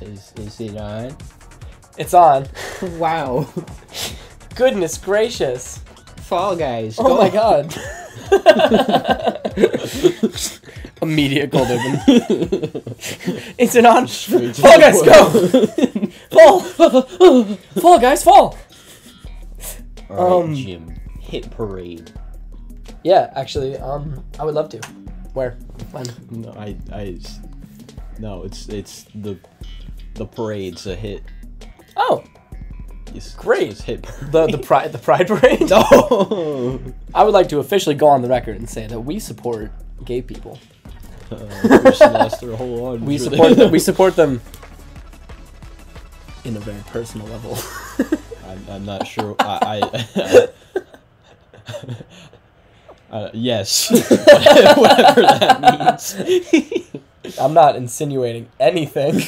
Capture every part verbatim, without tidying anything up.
Is is it on? It's on. Wow. Goodness gracious. Fall Guys. Oh my God. Immediate cold open. It's an on. Fall Guys, go! Fall! Fall Guys, fall! Alright, um, Jim. Hit parade. Yeah, actually, um, I would love to. Where? When? No, I, I, no, it's, it's the, the parade's a hit. Oh! It's, great! It's hit parade. The, the, pri the pride parade? No! I would like to officially go on the record and say that we support gay people. Uh, lost their whole audience. We support them. We support them in a very personal level. I'm, I'm not sure. I... I, I Uh, yes. Whatever that means. I'm not insinuating anything.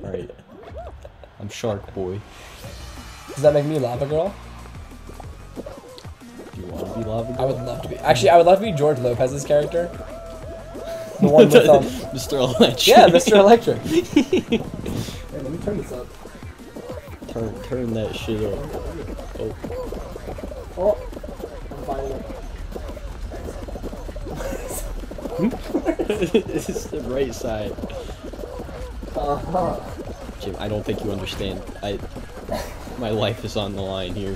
Right. I'm Shark Boy. Does that make me Lava Girl? Do you want to be Lava Girl? I would love to be. Actually, I would love to be George Lopez's character. The one with um... Mister Electric. Yeah, Mister Electric. Hey, let me turn this up. Turn, turn that shit up. Oh. Oh. I'm finding it. It's the right side. Uh-huh. Jim, I don't think you understand. I, my life is on the line here.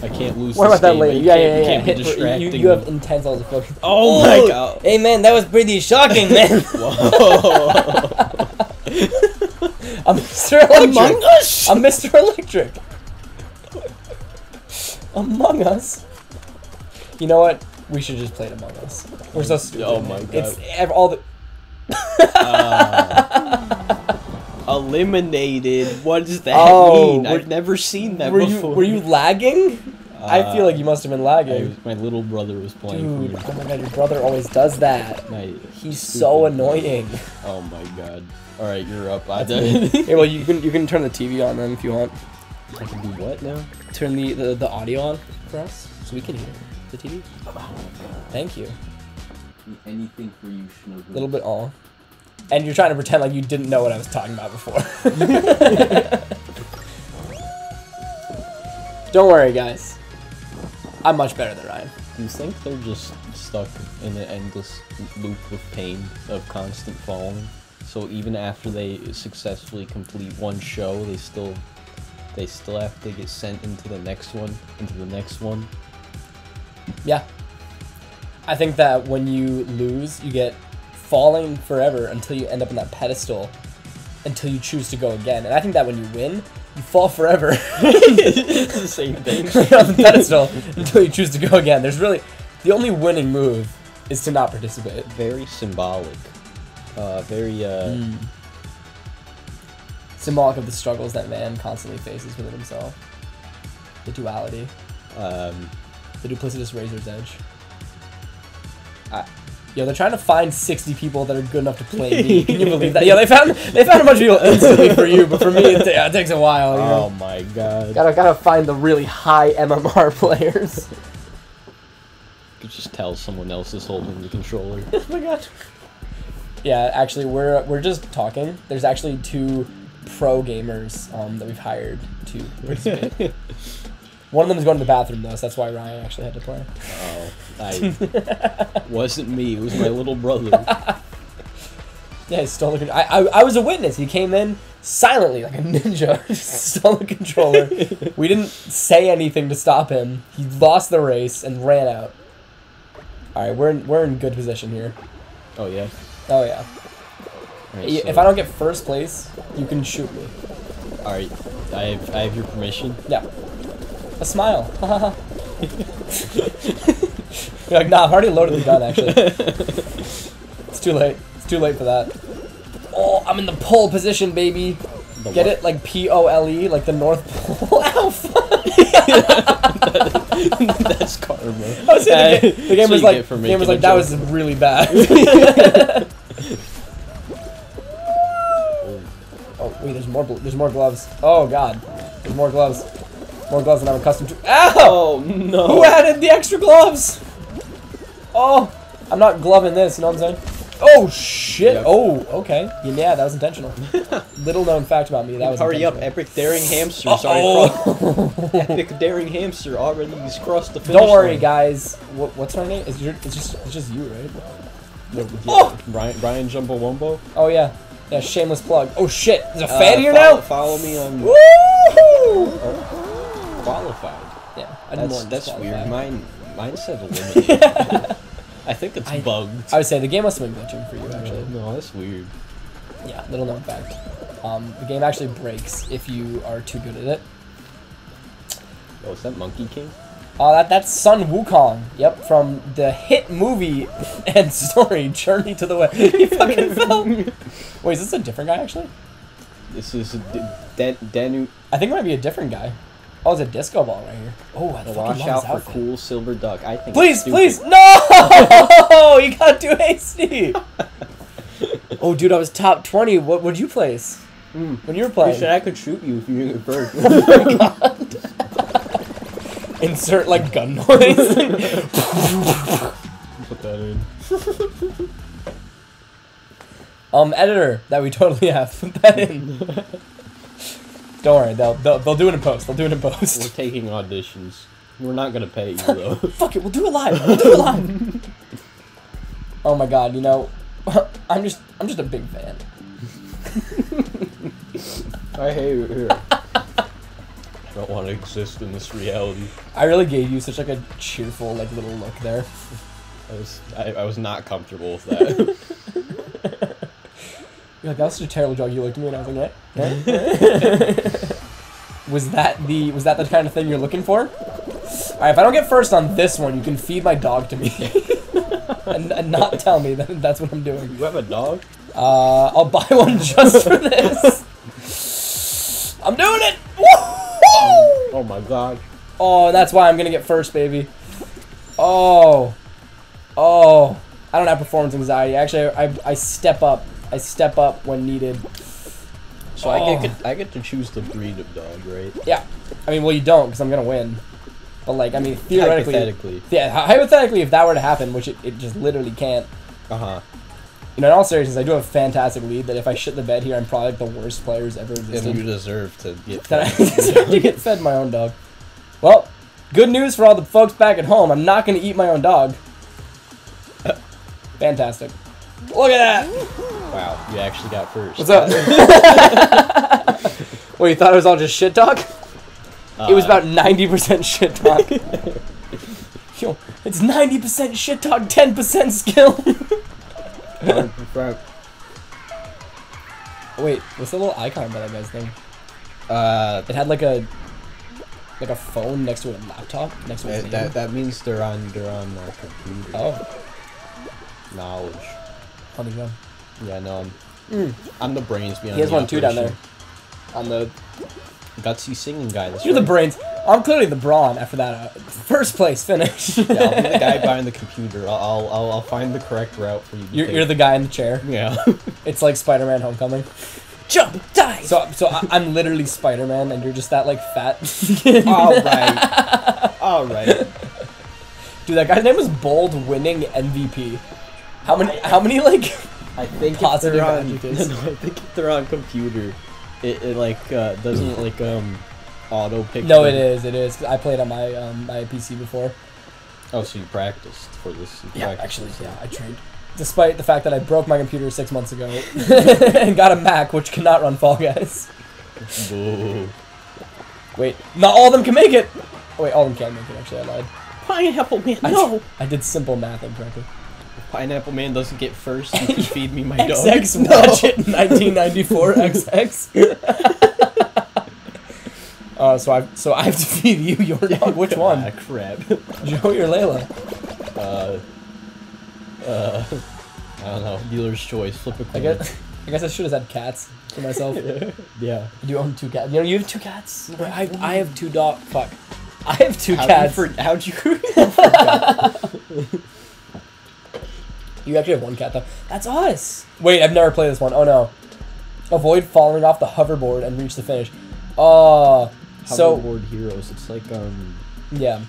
I can't lose. What about that later? Yeah, yeah, yeah. Can't be distracting. You, you have intense all the focus. Oh my God! Hey man, that was pretty shocking, man. Whoa! I'm Mister Electric. Among Us. I'm Mister Electric. Among Us. You know what? We should just play it Among Us. We're so stupid. Oh my God! It's all the uh, eliminated. What does that oh, mean? I've never seen that were before. You, were you lagging? Uh, I feel like you must have been lagging. Was, my little brother was playing. Dude, oh my God! Your brother always does that. My He's so annoying. Brother. Oh my God! All right, you're up. I hey, well, you can you can turn the T V on then if you want. I can do what now? Turn the the, the audio on for us so we can hear the T V. Oh, thank you. Anything for you, Schnoogles. A little bit all. And you're trying to pretend like you didn't know what I was talking about before. Don't worry, guys. I'm much better than Ryan. You think they're just stuck in an endless loop of pain, of constant falling? So even after they successfully complete one show, they still, they still have to get sent into the next one, into the next one. Yeah. I think that when you lose, you get falling forever until you end up on that pedestal, until you choose to go again. And I think that when you win, you fall forever. It's the same thing. On the pedestal until you choose to go again. There's really, the only winning move is to not participate. Very symbolic. Uh, very, uh... Mm. Symbolic of the struggles that man constantly faces within himself. The duality. Um... The duplicitous razor's edge. I, yo, they're trying to find sixty people that are good enough to play me. Can you believe that? Yo, they found they found a bunch of people instantly for you, but for me, it, it takes a while. You know? Oh my God! Gotta gotta find the really high M M R players. You could just tell someone else is holding the controller. Oh my God! Yeah, actually, we're we're just talking. There's actually two pro gamers um, that we've hired to participate. One of them is going to the bathroom, though, so that's why Ryan actually had to play. Oh, I wasn't me. It was my little brother. Yeah, he stole the controller. I, I, I was a witness. He came in silently like a ninja. Stole the controller. We didn't say anything to stop him. He lost the race and ran out. All right, we're in, we're in good position here. Oh, yeah? Oh, yeah. Right, if so I don't get first place, you can shoot me. All right. I have, I have your permission? Yeah. A smile. You're like, nah, I've already loaded the gun, actually. It's too late. It's too late for that. Oh, I'm in the pole position, baby. The Get what? It? Like P O L E, like the North Pole. Ow, fuck. that, that's karma. I was saying, the, ga the game was like, the game was like that was really bad. Oh, wait, there's more, there's more gloves. Oh, God. There's more gloves. More gloves than I'm accustomed to. Ow! Oh, no. Who added the extra gloves? Oh, I'm not gloving this, you know what I'm saying? Oh shit! Yep. Oh, okay. Yeah, that was intentional. Little known fact about me, that was Hurry up, epic daring hamster. Uh oh. Sorry, epic daring hamster already has crossed the finish line. Don't worry, guys. What, what's my name? It's, your, it's just it's just you, right? No, yeah. Oh! Ryan Ryan Jumbo Wombo. Oh yeah, yeah. Shameless plug. Oh shit! There's a uh, fan here follow, now. Follow me on. Woo! Oh. Qualified. Yeah. I that's that's weird. Mine mine said eliminated. I think it's I, bugged. I would say the game must have been glitching for you, actually. No, that's weird. Yeah, little known fact. Um, the game actually breaks if you are too good at it. Oh, is that Monkey King? Oh, that, that's Sun Wukong. Yep, from the hit movie and story, Journey to the West. He fucking fell. Wait, is this a different guy, actually? This is Dan Danu. I think it might be a different guy. Oh, there's a disco ball right here. Oh, I watch out for cool silver duck. I think. Please, please, no! You got too hasty. Oh, dude, I was top twenty. What would you place? Mm. When you were playing, you said I could shoot you if you were a bird. Oh my god! Insert like gun noise. Put that in. Um, editor, that we totally have. Put that in. Don't worry, they'll, they'll they'll do it in post. They'll do it in post. We're taking auditions. We're not gonna pay you though. Fuck it, we'll do it live. We'll do it live. Oh my god, you know, I'm just I'm just a big fan. I hate it here. I don't want to exist in this reality. I really gave you such like a cheerful like little look there. I was I, I was not comfortable with that. You're like, that was such a terrible joke. You looked at me and I was like, eh? Was that the was that the kind of thing you're looking for? Alright, if I don't get first on this one, you can feed my dog to me. and, and not tell me that that's what I'm doing. You have a dog? Uh, I'll buy one just for this. I'm doing it! Woo! Oh my god. Oh, that's why I'm gonna get first, baby. Oh. Oh. I don't have performance anxiety. Actually, I, I step up. I step up when needed. So oh. I get I get to choose the breed of dog, right? Yeah. I mean, well, you don't, because I'm gonna win. But like, I mean, theoretically, hypothetically, yeah, hypothetically, if that were to happen, which it, it just literally can't. Uh huh. You know, in all seriousness, I do have a fantastic lead. That if I shit the bed here, I'm probably like the worst players ever existed. And you deserve to get. Fed. I deserve to get fed my own dog. Well, good news for all the folks back at home. I'm not gonna eat my own dog. Fantastic. Look at that. Wow, you actually got first. What's up? Well, you thought it was all just shit talk? Uh, it was about ninety percent shit talk. Yo, it's ninety percent shit talk, ten percent skill. Wait, what's the little icon by that guy's thing? Uh, it had like a like a phone next to a laptop next to his name. That that means they're on they're on the computer. Oh, knowledge. How do you go? Yeah, no, I'm, mm. I'm the brains behind. He has the one operation. Too down there. I'm the gutsy singing guy. That's You're right. The brains. I'm clearly the brawn after that uh, first place finish. Yeah, I'm the guy behind the computer. I'll I'll I'll find the correct route for you. To you're, you're the guy in the chair. Yeah. It's like Spider-Man Homecoming. Jump, die. So so I, I'm literally Spider-Man, and you're just that like fat. All right. All right. Dude, that guy's name was Bold Winning M V P. How many? How many like? I think positive if they're on, no, I think if they're on computer, it, it like uh, doesn't like um auto pick. No, them. It is. It is. I played on my um my P C before. Oh, so you practiced for this? You yeah, actually, this yeah, I trained. Despite the fact that I broke my computer six months ago and got a Mac which cannot run Fall Guys. Whoa. Wait, not all of them can make it. Oh, wait, all of them can make it. Actually, I lied. Pineapple Man, no. I, I did simple math incorrectly. Pineapple Man doesn't get first, you can feed me my dog. X X, watch it, nineteen ninety-four, X X. uh, so, I, so I have to feed you your dog, which one? Ah, crap. Joey or Layla? Uh, uh, I don't know, dealer's choice, flip a coin. I guess I, guess I should have had cats for myself. Yeah. You own two cats. You know, you have two cats? I, I have two dog. Fuck. I have two how'd cats. You for, how'd you... forget? You actually have one cat, though. That's us! Wait, I've never played this one. Oh, no. Avoid falling off the hoverboard and reach the finish. Oh. Uh, hoverboard so, Heroes. It's like, um... yeah.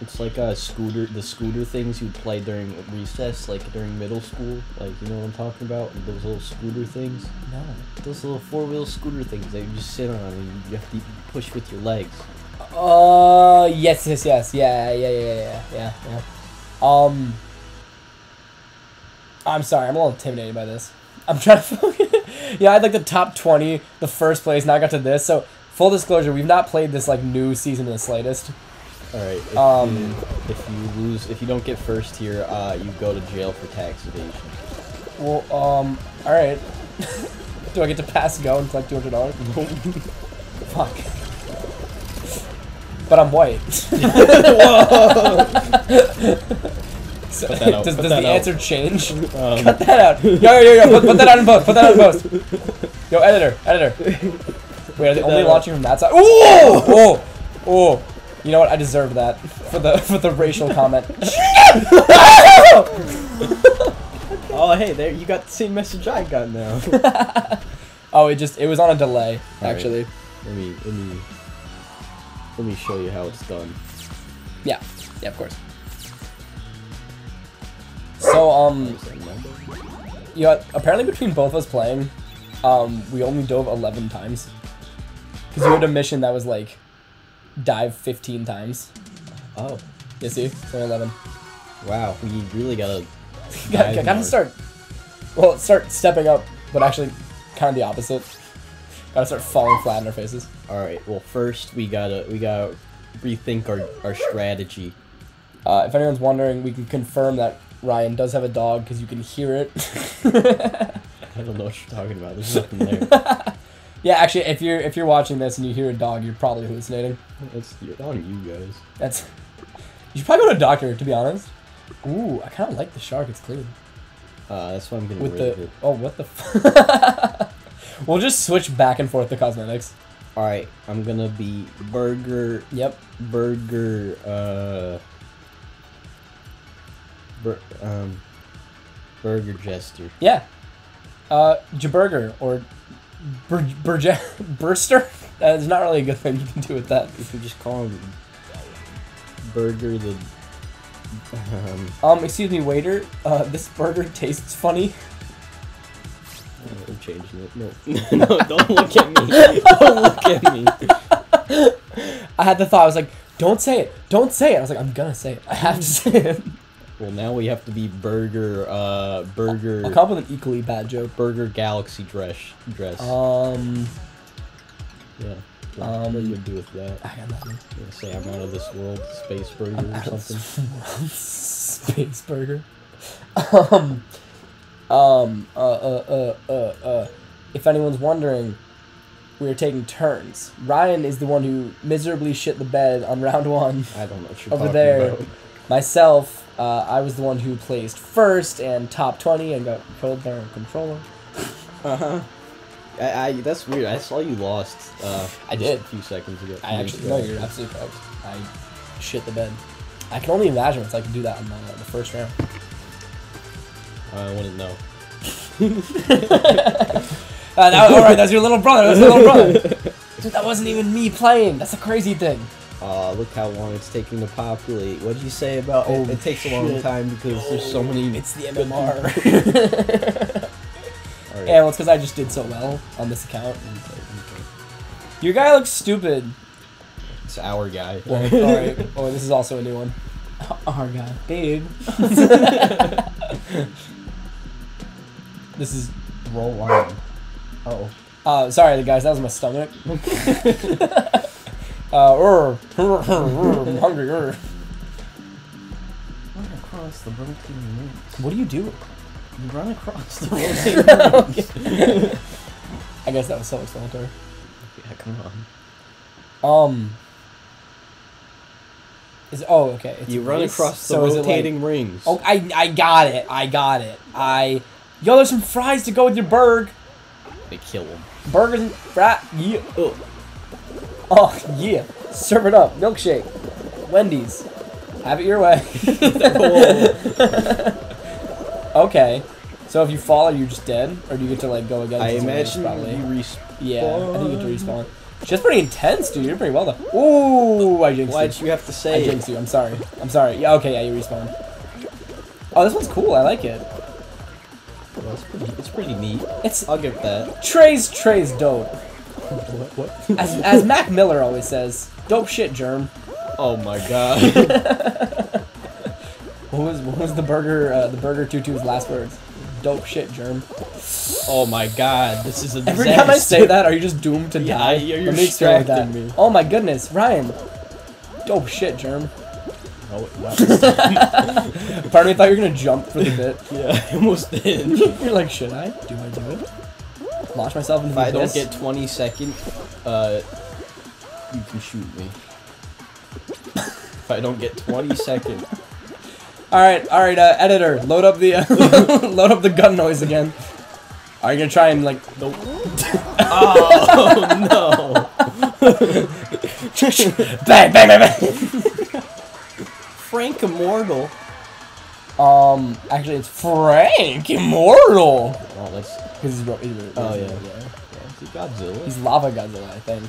It's like a scooter, the scooter things you play during recess, like during middle school. Like, you know what I'm talking about? Those little scooter things. No, those little four-wheel scooter things that you just sit on and you have to push with your legs. Oh, uh, yes, yes, yes, yeah, yeah, yeah, yeah, yeah, yeah. Um, I'm sorry, I'm a little intimidated by this. I'm trying to focus. Yeah, I had like the top twenty, the first place, and I got to this. So, full disclosure, we've not played this like new season in the slightest. All right. If, um, you, if you lose, if you don't get first here, uh, you go to jail for tax evasion. Well, um, all right. Do I get to pass go and collect two hundred dollars? No. Fuck. But I'm white. Whoa. So, put that out. Does, put does that the out. Answer change? Um. Cut that out. Yo, yo, yo, yo. Put, put that out in post. Put that out in post. Yo, editor, editor. Wait, are they only launching from that side? Oh, oh, oh. You know what? I deserve that for the for the racial comment. Oh, hey, there you got the same message I got now. Oh, it just it was on a delay actually. Right. Let me let me let me show you how it's done. Yeah, yeah, of course. So um, you know, apparently between both of us playing, um, we only dove eleven times because you had a mission that was like. Dive fifteen times. Oh, you see, eleven. Wow, we really gotta. gotta, gotta more. Start. Well, start stepping up, but actually, kind of the opposite. Gotta start falling flat in our faces. All right. Well, first we gotta we gotta rethink our our strategy. Uh, if anyone's wondering, we can confirm that Ryan does have a dog because you can hear it. I don't know what you're talking about. There's nothing there. Yeah, actually, if you're if you're watching this and you hear a dog, you're probably hallucinating. That's on you guys. That's you should probably go to a doctor, to be honest. Ooh, I kind of like the shark. It's clean. Uh, that's why I'm getting with rid the, of it. Oh, what the? F We'll just switch back and forth to cosmetics. All right, I'm gonna be burger. Yep, burger. Uh, bur um, burger jester. Yeah, uh, Jaburger or. Bur burge burster? That's not really a good thing you can do with that. If you just call him Burger the... Um, um excuse me, waiter. Uh, this burger tastes funny. I'm changing it. No, no, don't look at me. Don't look at me. I had the thought, I was like, don't say it. Don't say it. I was like, I'm gonna say it. I have to say it. Well, now we have to be burger, uh, burger... I'll come up with an equally bad joke. Burger galaxy dress. dress. Um... Yeah. What, um, what do you do with that? I got nothing. You gonna say I'm out of this world, space burger I'm or something? Space burger? Um... Um... Uh, uh, uh, uh, uh... If anyone's wondering, we're taking turns. Ryan is the one who miserably shit the bed on round one. I don't know what you're over talking there. About. Myself... Uh, I was the one who placed first and top twenty and got killed by a controller. Uh huh. I, I that's weird. I saw you lost. Uh, I did a few seconds ago. I actually no, you're absolutely correct. I shit the bed. I can only imagine it's like to do that in the, the first round. I wouldn't know. uh, that, all right, that's your little brother. That's your little brother. Dude, that wasn't even me playing. That's a crazy thing. Aw, uh, look how long it's taking to populate. What did you say about oh, it, it takes shit. a long time because oh, there's so many... It's the M M R. Right. Yeah, well, it's because I just did so well on this account. Your guy looks stupid. It's our guy. Well, all right. Oh, this is also a new one. Our guy. Babe. This is... Roll line. Uh-oh. Uh, sorry, guys. That was my stomach. Uh, urr, urr, urr, I'm hungry, urr. Run across the rotating rooms. What do you do? You run across the rotating rooms. I guess that was self-explanatory. Yeah, come on. Um. Is oh okay. It's you run race, across the so rotating like, rings. Oh, I I got it. I got it. I yo, there's some fries to go with your burg. They kill them. Burgers and frat. Yeah. Ugh. Oh, yeah. Serve it up. Milkshake. Wendy's. Have it your way. Okay. So if you fall, are you just dead? Or do you get to, like, go again? I imagine probably. You respawn. Yeah, I think you get to respawn. She's pretty intense, dude. You're pretty well done. Ooh, I jinxed you. Why'd you have to say? I jinxed you. I'm sorry. I'm sorry. Yeah, okay, yeah, you respawn. Oh, this one's cool. I like it. Well, it's, pretty, it's pretty neat. It's, I'll give it that. Trey's Trey's dope. What? What? As, as Mac Miller always says, dope shit, Germ. Oh my god. what was what was the burger uh, the burger tutu's last words? Dope shit, Germ. Oh my god, this is a disaster. Every time I say that, are you just doomed to yeah, die? You're, you're distracting me. Oh my goodness, Ryan. Dope shit, Germ. Oh, wow. Part of me thought you were gonna jump for the bit. Yeah, I almost did. You're like, should I? Do I do it? Launch myself into the abyss? If I don't get twenty seconds, uh, you can shoot me. If I don't get twenty seconds. All right, all right, uh, editor, load up the uh, load up the gun noise again. Are you gonna try and like? Nope. Oh no! Bang! Bang! Bang! Bang! Frank Immortal. Um, actually, it's Frank Immortal. Oh, that's because he's, he's, he's oh yeah, yeah, yeah. He's Godzilla. He's Lava Godzilla, I think.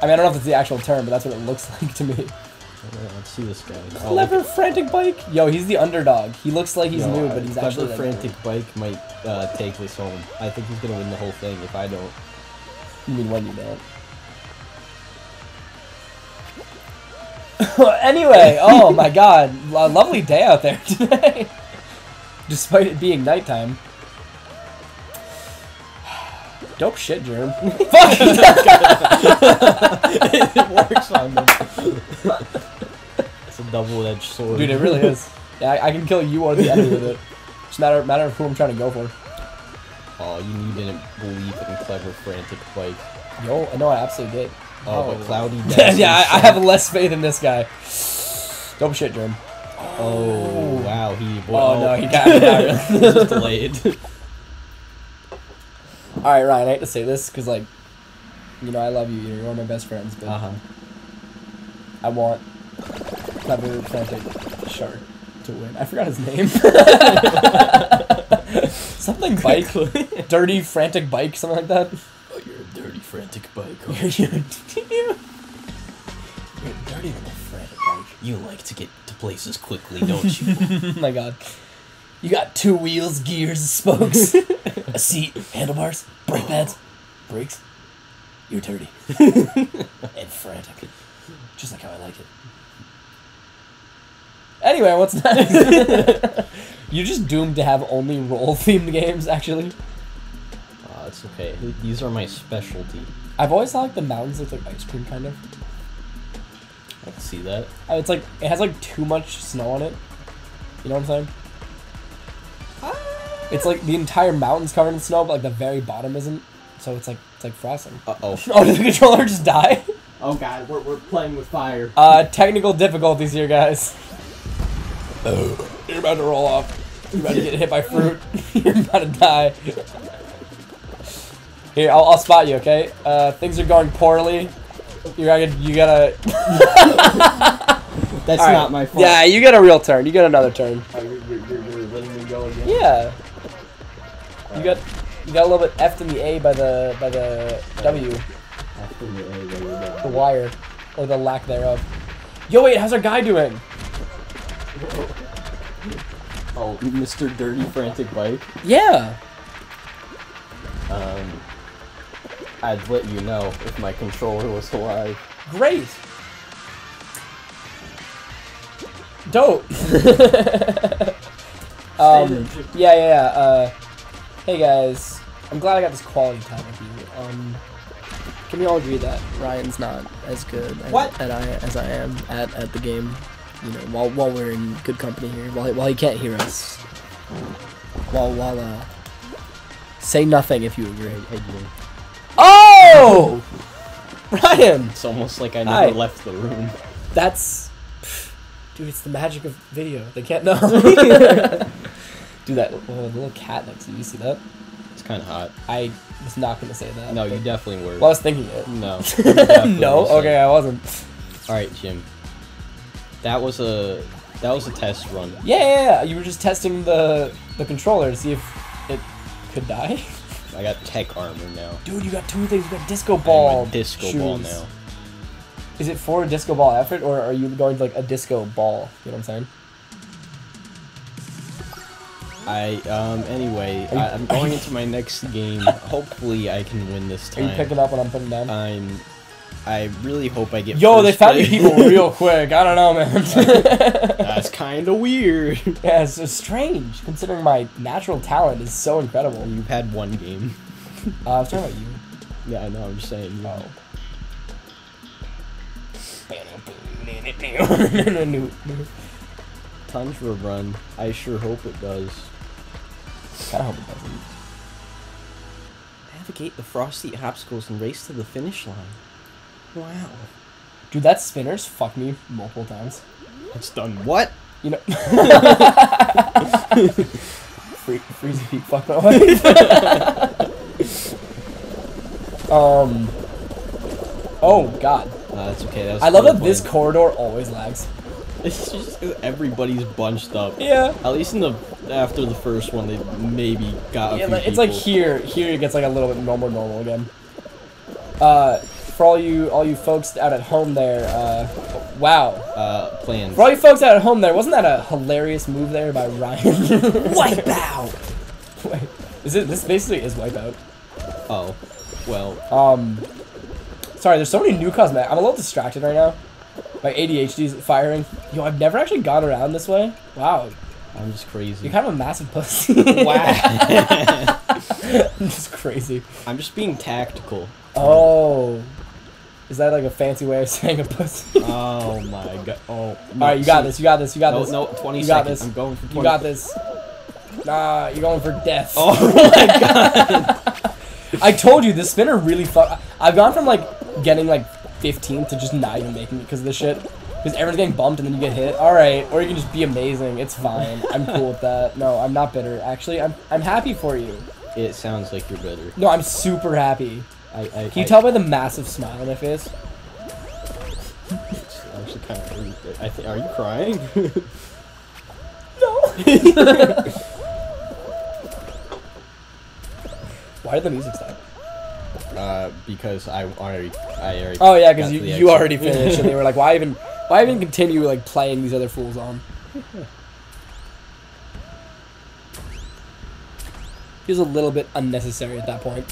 I mean, I don't know if it's the actual term, but that's what it looks like to me. Yeah, let's see this guy. Clever oh, Frantic Bike. Yo, he's the underdog. He looks like he's Yo, new, but he's clever actually. Clever Frantic Bike might uh, take this home. I think he's gonna win the whole thing if I don't. You mean when you don't? Anyway, oh my god, a lovely day out there today, despite it being nighttime. Dope shit, Germ. Fuck! It works on them. It's a double-edged sword. Dude, it really is. Yeah, I, I can kill you or the enemy with it. It's a matter, matter of who I'm trying to go for. Oh, you didn't believe in clever, frantic fight. Yo, no, I absolutely did. Oh, oh. But cloudy. Yeah, I, I have less faith in this guy. Dope shit, Germ. Oh, oh wow, he. Boy, oh, oh no, he got it. He was just delayed. All right, Ryan. I hate to say this because, like, you know, I love you. You're one of my best friends, but uh-huh. I want clever planted shark to win. I forgot his name. Something bike, dirty frantic bike, something like that. Frantic bike. You're dirty than a frantic bike. You like to get to places quickly, don't you? Oh my god. You got two wheels, gears, spokes, a seat, handlebars, brake pads, brakes. You're dirty. And frantic. Just like how I like it. Anyway, what's next? You're just doomed to have only role-themed games, actually. That's okay. These are my specialty. I've always liked the mountains look like ice cream, kind of. I can see that. It's like it has like too much snow on it. You know what I'm saying? Ah. It's like the entire mountain's covered in snow, but like the very bottom isn't. So it's like it's like frosting. Uh oh. Oh, did the controller just die? Oh god, we're we're playing with fire. Uh, technical difficulties here, guys. Oh, you're about to roll off. You're about to get hit by fruit. You're about to die. Here, I'll, I'll spot you, okay? Uh, things are going poorly. You gotta... You gotta... That's right. Not my fault. Yeah, you get a real turn. You get another turn. Oh, you're, you're, you're letting me go again? Yeah. All you right. got you got a little bit F'd in the A by the by the W. F'd in the A by the W. The wire. Or the lack thereof. Yo, wait, how's our guy doing? Oh, Mister Dirty Frantic Bike? Yeah. Um... I'd let you know if my controller was alive. Great! Dope! um, yeah, yeah, yeah. Uh, hey guys, I'm glad I got this quality time with you. Um, can we all agree that Ryan's not as good at, at I, as I am at, at the game? You know, while while we're in good company here, while while he can't hear us, while while uh, say nothing if you agree. Hey, you. Oh! Ryan! It's almost like I never Hi. left the room. That's... Pff, dude, it's the magic of video. They can't know. Dude, that oh, little cat next to you, you see that? It's kind of hot. I was not going to say that. No, you definitely were. Well, I was thinking it. No. No? Okay, I wasn't. Alright, Jim. That was a... That was a test run. Yeah, yeah, yeah. You were just testing the, the controller to see if it could die? I got tech armor now. Dude, you got two things. You got disco ball. Disco shoes. Ball now. Is it for a disco ball effort, or are you going to like a disco ball? You know what I'm saying? I, um, anyway, you, I, I'm going into my next game. Hopefully I can win this time. Are you picking up what I'm putting down? I'm, I really hope I get Yo, first they found you people real quick. I don't know, man. That's, that's kind of weird. Yeah, it's so strange, considering my natural talent is so incredible. You've had one game. Uh, I was talking about you. Yeah, I know, I'm just saying. Oh. Time for a run. I sure hope it does. Kinda hope it doesn't. Navigate the frosty obstacles and race to the finish line. Wow. Dude, that spinner's fucked me multiple times. It's done what? You know. Free, freeze feet fucked my life. um. Oh god. Uh, that's okay. That was I love that this corridor always lags. It's just because everybody's bunched up. Yeah. At least in the after the first one, they maybe got a yeah, few like, it's people. Like here, here it gets like a little bit more normal again. Uh, for all you all you folks out at home there, uh, wow. Uh, plans. For all you folks out at home there, wasn't that a hilarious move there by Ryan? Wipeout. Wait, is it? This basically is Wipeout. Oh, well. Um. Sorry, there's so many new cosmetics. I'm a little distracted right now. My A D H D is firing. Yo, I've never actually gone around this way. Wow. I'm just crazy. You're kind of a massive pussy. Wow. I'm just crazy. I'm just being tactical. Oh. Is that like a fancy way of saying a pussy? Oh my god. Oh. All right, you got this. You got this. You got no, this. No, twenty you seconds. Got this. I'm going for twenty. You got this. Nah, you're going for death. Oh my god. I told you, this spinner really fucked. I've gone from like getting like fifteenth to just not even making it because of this shit. Because everyone's getting bumped and then you get hit. Alright, or you can just be amazing. It's fine. I'm cool with that. No, I'm not bitter. Actually, I'm I'm happy for you. It sounds like you're bitter. No, I'm super happy. I, I Can you I, tell by the massive smile on my face? It's actually kind of I think. Are you crying? No. Why did the music stop? Uh, because I already, I already. Oh yeah, because you, you already finished, and they were like, "Why even, why even continue like playing these other fools on?" It was a little bit unnecessary at that point.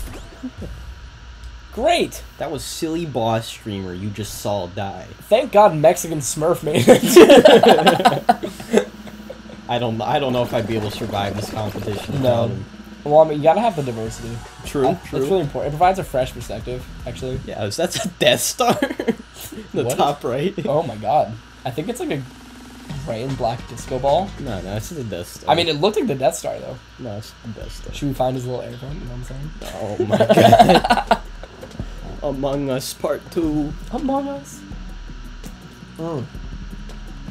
Great. That was silly boss streamer you just saw die. Thank God Mexican Smurf made it. I don't, I don't know if I'd be able to survive this competition. No. Him. Well, I mean, you gotta have the diversity. True, uh, true. It's really important. It provides a fresh perspective, actually. Yeah, so that's a Death Star. The what top is... right. Oh my god. I think it's like a gray and black disco ball. No, no, it's the Death Star. I mean, it looked like the Death Star, though. No, it's the Death Star. Should we find his little airplane? You know what I'm saying? Oh my god. Among Us Part two. Among Us. Mm.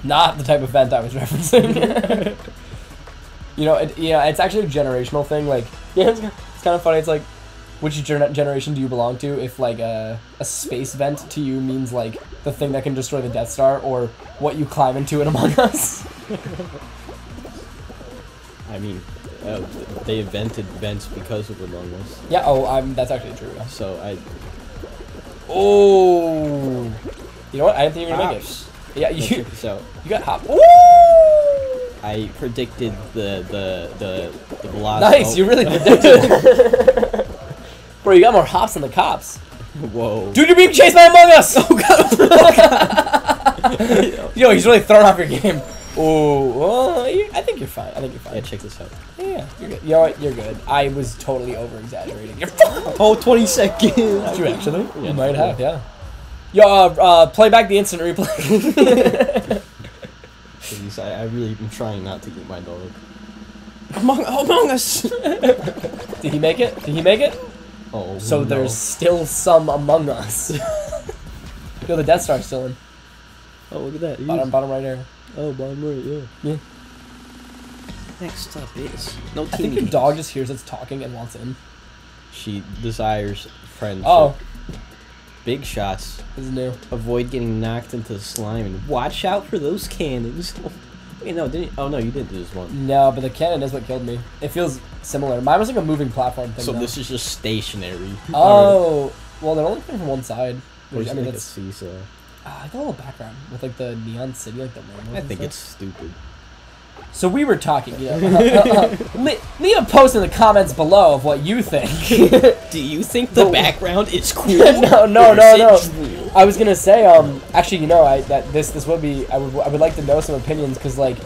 Not the type of event I was referencing. You know, it, yeah, it's actually a generational thing. Like, yeah, it's, it's kind of funny. It's like, which gener generation do you belong to? If like a a space vent to you means like the thing that can destroy the Death Star, or what you climb into in Among Us. I mean, uh, they invented vents because of Among Us. Yeah. Oh, I'm. That's actually true. Yeah. So I. Oh. You know what? I didn't think you were gonna make it. Yeah, you. So you got hop. Ooh! I predicted the the the, the velocity. Nice, you really predicted. Bro, you got more hops than the cops. Whoa. Dude, you're being chased by Among Us! Oh god! Oh, god. Yo, he's really thrown off your game. Oh, well, I think you're fine. I think you're fine. Yeah, check this out. Yeah, you're good. You know what? You're good. I was totally over exaggerating. You're oh, twenty seconds. Did you actually? Yeah, you might have, yeah. Yo, uh, uh, play back the instant replay. I, I really am trying not to eat my dog. Among, among Us! Did he make it? Did he make it? Oh, so no. There's still some Among Us. Yo, the Death Star's still in. Oh, look at that. Bottom, bottom right there. Oh, bottom right, yeah. Yeah. Next up is... No team I think games. The dog just hears us talking and wants in. She desires friendship. Oh. Big shots. This is new. Avoid getting knocked into slime and watch out for those cannons. Wait, no, didn't you? Oh, no, you did do this one. No, but the cannon is what killed me. It feels similar. Mine was like a moving platform thing. So though. This is just stationary. Oh, well, they're only coming from one side. Which, I mean, like that's... a seesaw. Uh, I got a little background with like the neon city, like the I think stuff. It's stupid. So we were talking, you know. Uh, uh, uh, le leave a post in the comments below of what you think. Do you think the background is cool? no, no, no, no. I was gonna say, um, actually, you know, I that this this would be, I would I would like to know some opinions because like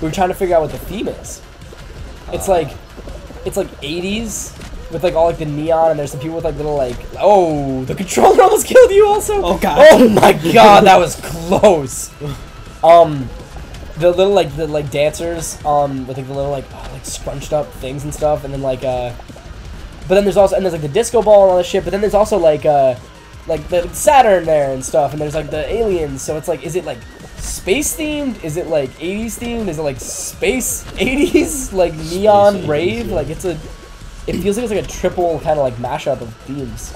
we were trying to figure out what the theme is. It's like, it's like eighties with like all like the neon, and there's some people with like little like oh the controller almost killed you also. Oh god. Oh my god, that was close. Um. The little like the like dancers um with like the little like oh, like scrunched up things and stuff, and then like uh but then there's also and there's like the disco ball and all this shit, but then there's also like uh like the Saturn there and stuff, and there's like the aliens, so it's like is it like space themed, is it like eighties themed, is it like space eighties like neon space rave eighties, yeah. Like it's a it feels like it's like a triple kind of like mashup of themes.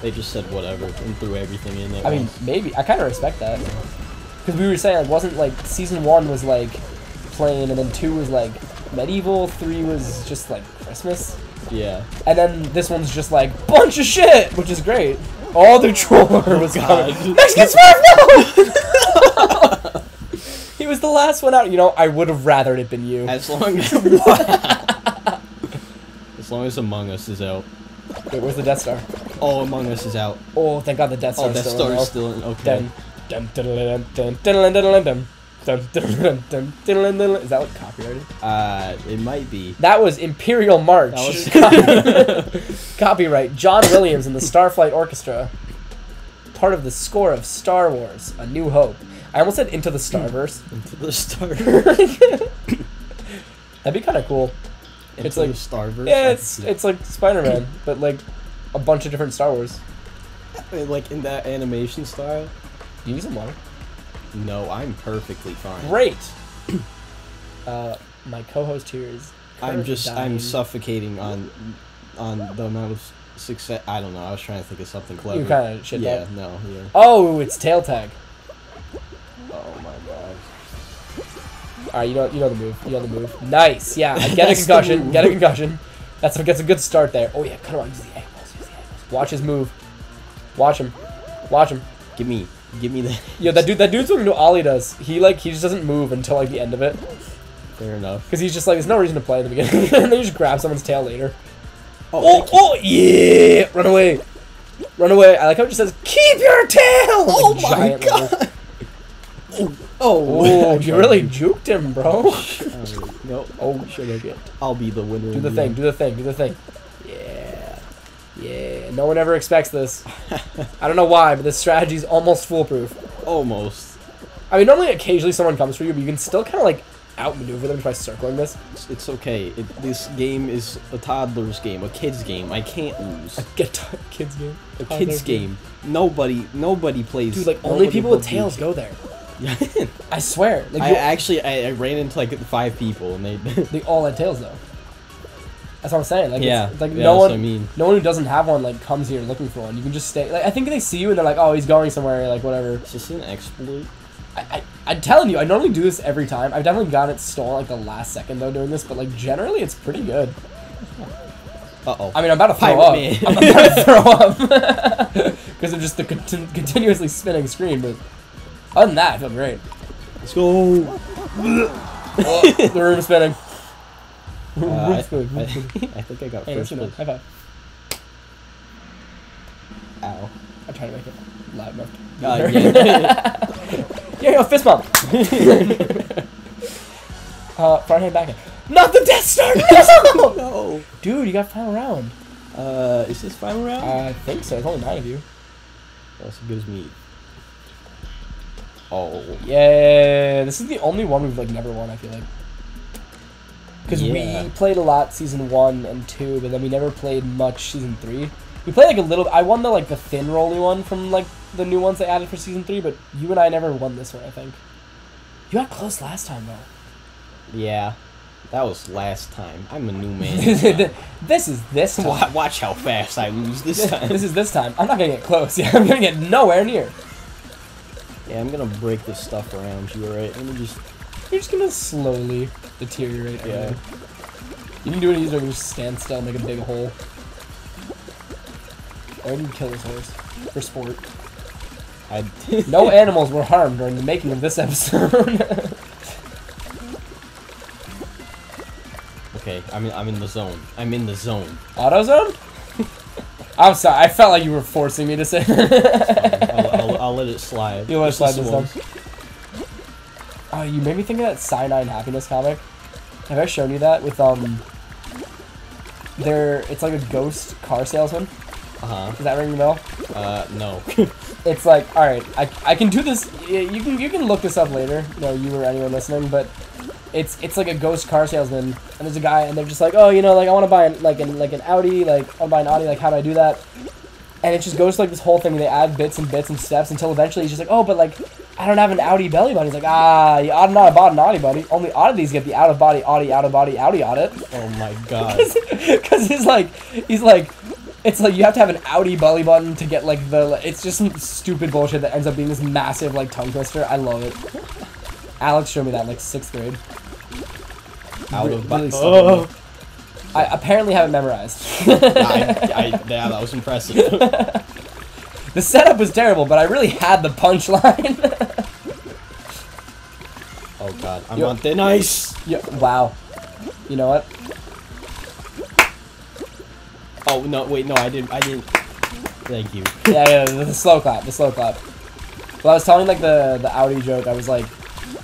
They just said whatever and threw everything in there. I once. mean maybe I kind of respect that. Because we were saying, like, wasn't, like, season one was, like, plain, and then two was, like, medieval, three was just, like, Christmas. Yeah. And then this one's just, like, bunch of shit, which is great. All the troller was gone. Mexican Smurf, no! He was the last one out. You know, I would have rather it had been you. As long as... as long as Among Us is out. Wait, where's the Death Star? Oh, Among Us is out. Oh, thank God the Death Star's oh, still, Star still in. Oh, Death Star's still in, okay. Then, Dum, diddle, dum, diddle, diddle, dum. Dum, diddle, dum, diddle, diddle. Is that like copyrighted? Uh, it might be. That was Imperial March. That was copyright. John Williams and the Starflight Orchestra. Part of the score of Star Wars, A New Hope. I almost said Into the Starverse. Into the Starverse. That'd be kind of cool. Into it's like Starverse. Yeah, it's it's like Spider-Man, but like a bunch of different Star Wars. Like in that animation style. You need some water? No, I'm perfectly fine. Great. uh, my co-host here is. I'm just. Dying. I'm suffocating on, on the amount of success. I don't know. I was trying to think of something clever. You kind of shit. Yeah. Up. No. Yeah. Oh, it's tail tag. Oh my god. All right, you know, you know the move. You know the move. Nice. Yeah. Get a concussion. Get a concussion. That's what gets a good start there. Oh yeah. Cut around. Use the angles. Use the angles. Watch his move. Watch him. Watch him. Give me. Give me that. Yo, that dude, that dude's what Ollie does. He like he just doesn't move until like the end of it. Fair enough. Because he's just like there's no reason to play in the beginning, and then you just grab someone's tail later. Oh, oh, oh yeah! Run away, run away! I like how it just says "keep your tail." Oh like, my giant god! Oh, oh you really juked him, bro. uh, no, oh sugar shit. I'll be the winner. Do the thing. Do the thing. Do the thing. Yeah, no one ever expects this. I don't know why, but this strategy is almost foolproof. Almost. I mean, normally occasionally someone comes for you, but you can still kind of like outmaneuver them by circling this. It's, it's okay. It, this game is a toddler's game, a kid's game. I can't lose. A kid's game? A kid's game. game. Nobody, nobody plays. Dude, like only people with tails go there. I swear. Like, I actually, I, I ran into like five people, and they they all had tails though. That's what I'm saying. Like, yeah, it's, it's like yeah, no one, I mean. no one who doesn't have one like comes here looking for one. You can just stay. Like I think they see you and they're like, oh, he's going somewhere. Like whatever. It's just an exploit. I, I, I'm telling you, I normally do this every time. I've definitely gotten it stolen like the last second though doing this, but like generally it's pretty good. Uh oh. I mean, I'm about to throw Pirate up. Man. I'm about to throw up because of just the con continuously spinning screen. But other than that, I feel great. Let's go. Oh, the room is spinning. Uh, I, th I, th I think I got hey, first place. High five. Ow. I tried to make it loud enough. Uh, yeah. Yo, yo, fist bump! uh, front hand, back hand. Not the Death Star! No! No! Dude, you got final round. Uh, is this final round? I think so. There's only nine of you. That's as good as me. Oh. Yeah, this is the only one we've, like, never won, I feel like. Because yeah. we played a lot season one and two, but then we never played much season three. We played like a little. I won the like the thin rolly one from like the new ones they added for season three, but you and I never won this one. I think you got close last time though. Yeah, that was last time. I'm a new man. This is this time. Watch how fast I lose this time. This is this time. I'm not gonna get close. Yeah, I'm gonna get nowhere near. Yeah, I'm gonna break this stuff around you. All right, let me just. You're just gonna slowly deteriorate. Yeah. You can do it easier, just stand still and make a big hole. Or you can kill his horse. For sport. I did. No animals were harmed during the making of this episode. Okay, I'm in, I'm in the zone. I'm in the zone. AutoZone? I'm sorry, I felt like you were forcing me to say that. I'll, I'll, I'll let it slide. You'll let it slide this time. Oh, you made me think of that Cyanide Happiness comic. Have I shown you that? With, um... There, it's like a ghost car salesman. Uh-huh. Does that ring a bell? Uh, no. It's like, alright, I, I can do this. You can you can look this up later. No, you or anyone listening, but... It's it's like a ghost car salesman, and there's a guy, and they're just like, oh, you know, like I want to buy an, like an like an Audi, like I want to buy an Audi, like how do I do that? And it just goes to, like this whole thing, and they add bits and bits and steps until eventually he's just like, oh, but like I don't have an Audi belly button. He's like, ah, you ought to not have bought an Audi buddy. Only oddities get the out of body Audi out of body Audi audit. Oh my god. Because he's like he's like it's like you have to have an Audi belly button to get like the like, it's just some stupid bullshit that ends up being this massive like tongue twister. I love it. Alex showed me that in like sixth grade. Out of really oh. I apparently haven't memorized. I, I, yeah, that was impressive. The setup was terrible, but I really had the punchline. Oh god, I'm on thin ice. Wow. You know what? Oh no! Wait, no, I didn't. I didn't. Thank you. Yeah, yeah, the slow clap, the slow clap. Well, I was telling like the the Audi joke. I was like.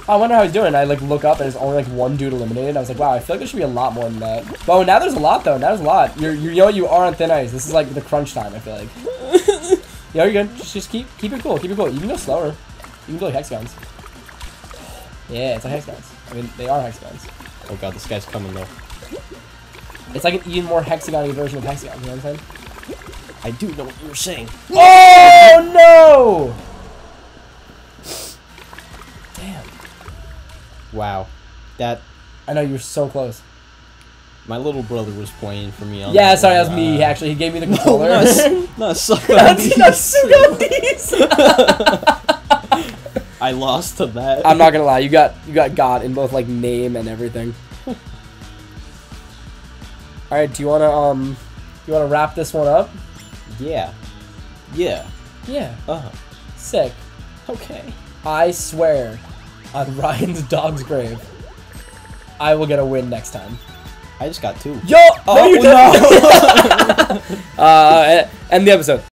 I wonder how he's doing. I like look up and there's only like one dude eliminated. I was like, wow, I feel like there should be a lot more than that. But now there's a lot though. Now there's a lot. You're, you know you are on thin ice. This is like the crunch time. I feel like. Yeah, you're good. Just, just keep keep it cool. Keep it cool. You can go slower. You can go like hexagons. Yeah, it's like hexagons. I mean, they are hexagons. Oh god, this guy's coming though. It's like an even more hexagon-y version of hexagons. You know what I'm saying? I do know what you were saying. Oh no! Wow, that... I know, you were so close. My little brother was playing for me on... Yeah, sorry, that was uh, me, actually. He gave me the controller. No, not, not suck on these. Not suck on these. I lost to that. I'm not gonna lie, you got you got God in both, like, name and everything. Alright, do you wanna, um... You wanna wrap this one up? Yeah. Yeah. Yeah. Uh-huh. Sick. Okay. I swear... on Ryan's dog's grave, I will get a win next time. I just got two. Yo! Oh, no, you didn't! No. uh, end the episode.